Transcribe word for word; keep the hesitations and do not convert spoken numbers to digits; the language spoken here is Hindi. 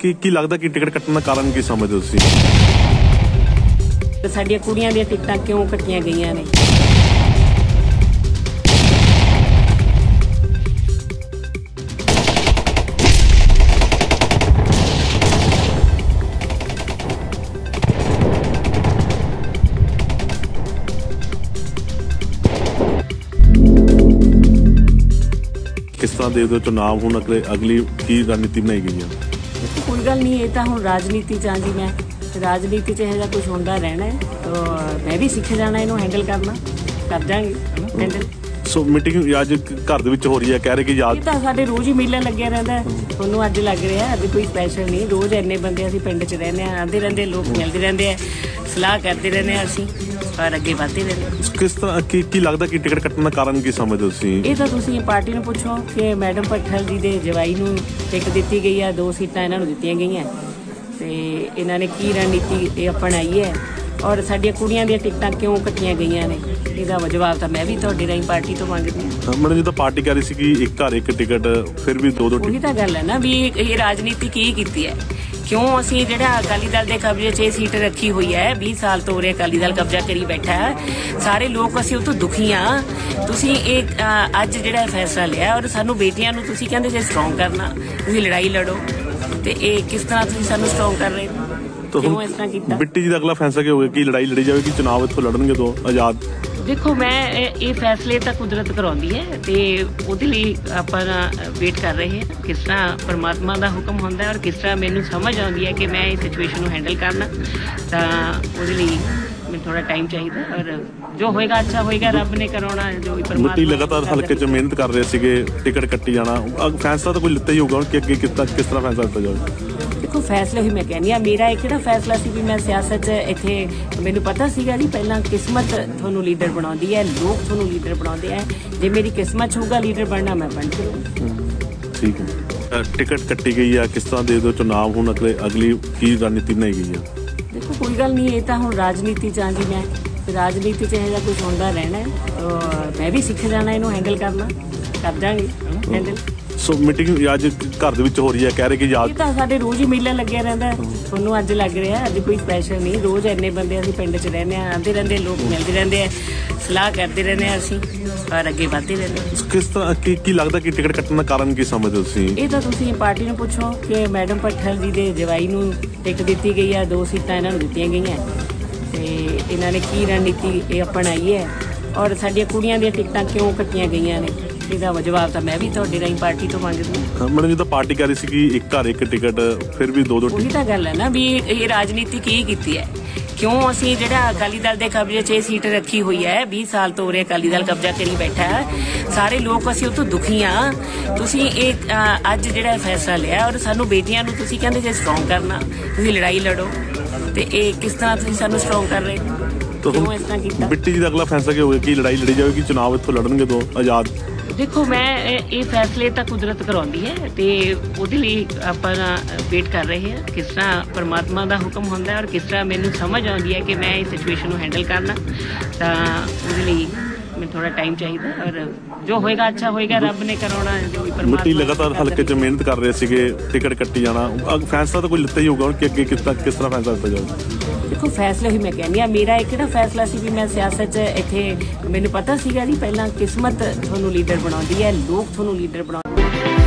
कि की लगता कि टिकट कटने का कारण की समझो साडिया कुड़ियां दी टिकटां क्यों कटियां गईयां ने। किस तरह दे दो चुनाव हूँ अगले अगली की रणनीति बनाई गई है। कोई गल नहीं, ये तो हूँ राजनीति च जी मैं राजनीति च यह कुछ होंदा रहना है तो मैं भी सीख जाना इनू हैंडल करना कर जाएंगे हैंडल। सो मीटिंग आज घर दे विच हो रही है, कह रहे कि याद तो साडे रोज ही मेला लग्या रहिंदा है। तुहानूं अज लग रहा है अभी कोई स्पैशल नहीं, रोज इन्ने बंदे असीं पिंड च रहिंदे आ, आंदे रहिंदे लोक मिलदे रहिंदे आ, सलाह करदे रहिंदे आ असीं और अगे बढ़ते रहिंदे। किस तरह की की लगदा कि टिकट कटण दा कारण की समझदे तुसीं? इह तां तुसीं पार्टी नूं पुछो कि मैडम पट्ठल जी दे जवाई नूं टिकट दित्ती गई आ, दो सीटां इन्हां नूं दित्तीआं गईआं ते इन्हां ने की रणनीति अपनाई है और साडियां कुड़ियां दी टिकटां क्यों कटियां गईआं ने। ਇਹਦਾ ਜਵਾਬ ਤਾਂ ਮੈਂ ਵੀ ਤੁਹਾਡੇ ਰਾਹੀਂ ਪਾਰਟੀ ਤੋਂ ਮੰਗਦੀ ਹਾਂ। ਮੈਨੂੰ ਜਦੋਂ ਪਾਰਟੀ ਕਹਿ ਰਹੀ ਸੀ ਕਿ ਇੱਕ ਘਰ ਇੱਕ ਟਿਕਟ ਫਿਰ ਵੀ ਦੋ ਦੋ ਟਿਕਟ, ਉਹੀ ਤਾਂ ਗੱਲ ਹੈ ਨਾ ਵੀ ਇਹ ਰਾਜਨੀਤੀ ਕੀ ਕੀਤੀ ਹੈ, ਕਿਉਂ ਅਸੀਂ ਜਿਹੜਾ ਅਕਾਲੀ ਦਲ ਦੇ ਕਬਜ਼ੇ 'ਚ ਇਹ ਸੀਟ ਰੱਖੀ ਹੋਈ ਹੈ। ਵੀਹ ਸਾਲ ਤੋਂ ਉਰੇ ਅਕਾਲੀ ਦਲ ਕਬਜ਼ਾ ਕਰੀ ਬੈਠਾ ਹੈ, ਸਾਰੇ ਲੋਕ ਅਸੀਂ ਉਹ ਤੋਂ ਦੁਖੀ ਆ। ਤੁਸੀਂ ਇਹ ਅੱਜ ਜਿਹੜਾ ਫੈਸਲਾ ਲਿਆ ਔਰ ਸਾਨੂੰ ਬੇਟੀਆਂ ਨੂੰ ਤੁਸੀਂ ਕਹਿੰਦੇ ਜੇ ਸਟਰੋਂਗ ਕਰਨਾ, ਤੁਸੀਂ ਲੜਾਈ ਲੜੋ ਤੇ ਇਹ ਕਿਸ ਤਰ੍ਹਾਂ ਤੁਸੀਂ ਸਾਨੂੰ ਸਟਰੋਂਗ ਕਰ ਰਹੇ ਹੋ, ਕਿਉਂ ਇਸ ਤਰ੍ਹਾਂ ਕੀਤਾ? ਬਿੱਟੀ ਜੀ ਦਾ ਅਗਲਾ ਫੈਸਲਾ ਕੀ ਹੋਵੇ ਕਿ ਲੜਾਈ ਲੜੀ ਜਾਵੇਗੀ, ਚੁਣਾਵ ਇੱਥੋਂ ਲੜਨਗੇ ਦੋ ਆਜ਼ਾਦ। देखो मैं ये फैसले तो कुदरत कराती है तो वो आप वेट कर रहे हैं किस तरह परमात्मा का हुक्म होंगे और किस तरह मैनू समझ आती है कि मैं इस सिचुएशन हैंडल करना तो वो मैं थोड़ा टाइम चाहिए और जो होएगा अच्छा होएगा, रब ने कराना। जो लगातार हल्के च मेहनत कर रहे थे, टिकट कट्टी जाना, फैसला तो कोई लेता ही होगा कि अगे किस तरह फैसला लिता जाएगा। देखो फैसला ही मैं कहनी हाँ, मेरा एक फैसला सी भी मैं सियासत इत्थे मैनू पता सीगा जी पहला किस्मत थोनू लीडर बनाती है, लोग थोनू लीडर बनाते हैं, जे मेरी किस्मत होगा लीडर बनना मैं बन जाऊँ। ठीक है, टिकट कट्टी गई है, किस तरह दे दो चुनाव हूँ अगले अगली की रणनीति बनाई गई है। देखो कोई गल नहीं, ये तो हूँ राजनीति च जी मैं राजनीति च यह कुछ होंदा रहना है तो मैं भी सीख जाना इनू हैंडल करना कर जाएंगे हैंडल। ਸੋ ਮੀਟਿੰਗ ਅੱਜ ਘਰ ਦੇ ਵਿੱਚ ਹੋ ਰਹੀ ਹੈ, ਕਹਿ ਰਹੇ ਕਿ ਯਾਦ ਤਾਂ ਸਾਡੇ ਰੋਜ਼ ਹੀ ਮੇਲਾ ਲੱਗਿਆ ਰਹਿੰਦਾ। ਤੁਹਾਨੂੰ ਅੱਜ ਲੱਗ ਰਿਹਾ ਅੱਜ ਕੋਈ ਸਪੈਸ਼ਲ ਨਹੀਂ, ਰੋਜ਼ ਇੰਨੇ ਬੰਦੇ ਅਸੀਂ ਪਿੰਡ 'ਚ ਰਹਿੰਦੇ ਆ, ਆਂਦੇ ਰਹਿੰਦੇ ਲੋਕ ਮਿਲਦੇ ਰਹਿੰਦੇ ਆ, ਸਲਾਹ ਕਰਦੇ ਰਹਿੰਦੇ ਆ ਅਸੀਂ ਔਰ ਅੱਗੇ ਵਧਦੇ ਰਹਿੰਦੇ। ਕਿਸ ਤਰ੍ਹਾਂ ਕੀ ਕੀ ਲੱਗਦਾ ਕਿ ਟਿਕਟ ਕੱਟਣ ਦਾ ਕਾਰਨ ਕੀ ਸਮਝਦੇ ਤੁਸੀਂ? ਇਹ ਤਾਂ ਤੁਸੀਂ ਪਾਰਟੀ ਨੂੰ ਪੁੱਛੋ ਕਿ ਮੈਡਮ ਪੱਠਲ ਜੀ ਦੇ ਜਵਾਈ ਨੂੰ ਟਿਕਟ ਦਿੱਤੀ ਗਈ ਆ, ਦੋ ਸੀਟਾਂ ਇਹਨਾਂ ਨੂੰ ਦਿੱਤੀਆਂ ਗਈਆਂ ਤੇ ਇਹਨਾਂ ਨੇ ਕੀ ਰਣਨੀਤੀ ਇਹ ਅਪਣਾਈ ਹੈ ਔਰ ਸਾਡੀਆਂ ਕੁੜੀਆਂ ਦੀਆਂ ਟਿਕਟਾਂ ਕਿਉਂ ਕੱਟੀਆਂ ਗਈਆਂ ਨੇ। ਇਹਦਾ ਜਵਾਬ ਤਾਂ ਮੈਂ ਵੀ ਤੁਹਾਡੇ ਰਾਹੀਂ ਪਾਰਟੀ ਤੋਂ ਮੰਗਦੀ ਹਾਂ। ਮੈਨੂੰ ਜਦੋਂ ਪਾਰਟੀ ਕਹਿ ਰਹੀ ਸੀ ਕਿ ਇੱਕ ਘਰ ਇੱਕ ਟਿਕਟ ਫਿਰ ਵੀ ਦੋ ਦੋ ਟਿਕਟ, ਉਹੀ ਤਾਂ ਗੱਲ ਹੈ ਨਾ ਵੀ ਇਹ ਰਾਜਨੀਤੀ ਕੀ ਕੀਤੀ ਹੈ, ਕਿਉਂ ਅਸੀਂ ਜਿਹੜਾ ਅਕਾਲੀ ਦਲ ਦੇ ਕਬਜ਼ੇ 'ਚ ਇਹ ਸੀਟ ਰੱਖੀ ਹੋਈ ਹੈ। ਵੀਹ ਸਾਲ ਤੋਂ ਉਰੇ ਅਕਾਲੀ ਦਲ ਕਬਜ਼ਾ ਕਰੀ ਬੈਠਾ ਹੈ, ਸਾਰੇ ਲੋਕ ਅਸੀਂ ਉਹ ਤੋਂ ਦੁਖੀ ਆ। ਤੁਸੀਂ ਇਹ ਅੱਜ ਜਿਹੜਾ ਫੈਸਲਾ ਲਿਆ ਔਰ ਸਾਨੂੰ ਬੇਟੀਆਂ ਨੂੰ ਤੁਸੀਂ ਕਹਿੰਦੇ ਜੇ ਸਟਰੋਂਗ ਕਰਨਾ, ਤੁਸੀਂ ਲੜਾਈ ਲੜੋ ਤੇ ਇਹ ਕਿਸ ਤਰ੍ਹਾਂ ਤੁਸੀਂ ਸਾਨੂੰ ਸਟਰੋਂਗ ਕਰ ਰਹੇ ਹੋ, ਕਿਉਂ ਇਸ ਤਰ੍ਹਾਂ ਕੀਤਾ? ਬਿੱਟੀ ਜੀ ਦਾ ਅਗਲਾ ਫੈਸਲਾ ਕੀ ਹੋਵੇ ਕਿ ਲੜਾਈ ਲੜੀ ਜਾਵੇਗੀ, ਚੁਣਾਵ ਇੱਥੋਂ ਲੜਨਗੇ ਦੋ ਆਜ਼ਾਦ। देखो मैं ये फैसले तो कुदरत कराती है तो वो आप वेट कर रहे हैं किस तरह परमात्मा का हुक्म होंगे और किस तरह मैनू समझ आती है कि मैं इस सिचुएशन हैंडल करना तो वो मैं थोड़ा टाइम चाहिए और जो होएगा अच्छा होएगा, रब ने कराना। जो मिट्टी लगातार हल्के च मेहनत कर रहे थे, टिकट कट्टी जाना, फैसला तो कोई लेता ही होगा कि अगे किस तरह किस तरह फैसला लिता जाएगा। देखो फैसला ही मैं कहनी हाँ, मेरा एक फैसला सी भी मैं सियासत इत्थे मैनू पता सीगा जी पहला किस्मत थोनू लीडर बनाती है, लोग थोनू लीडर बना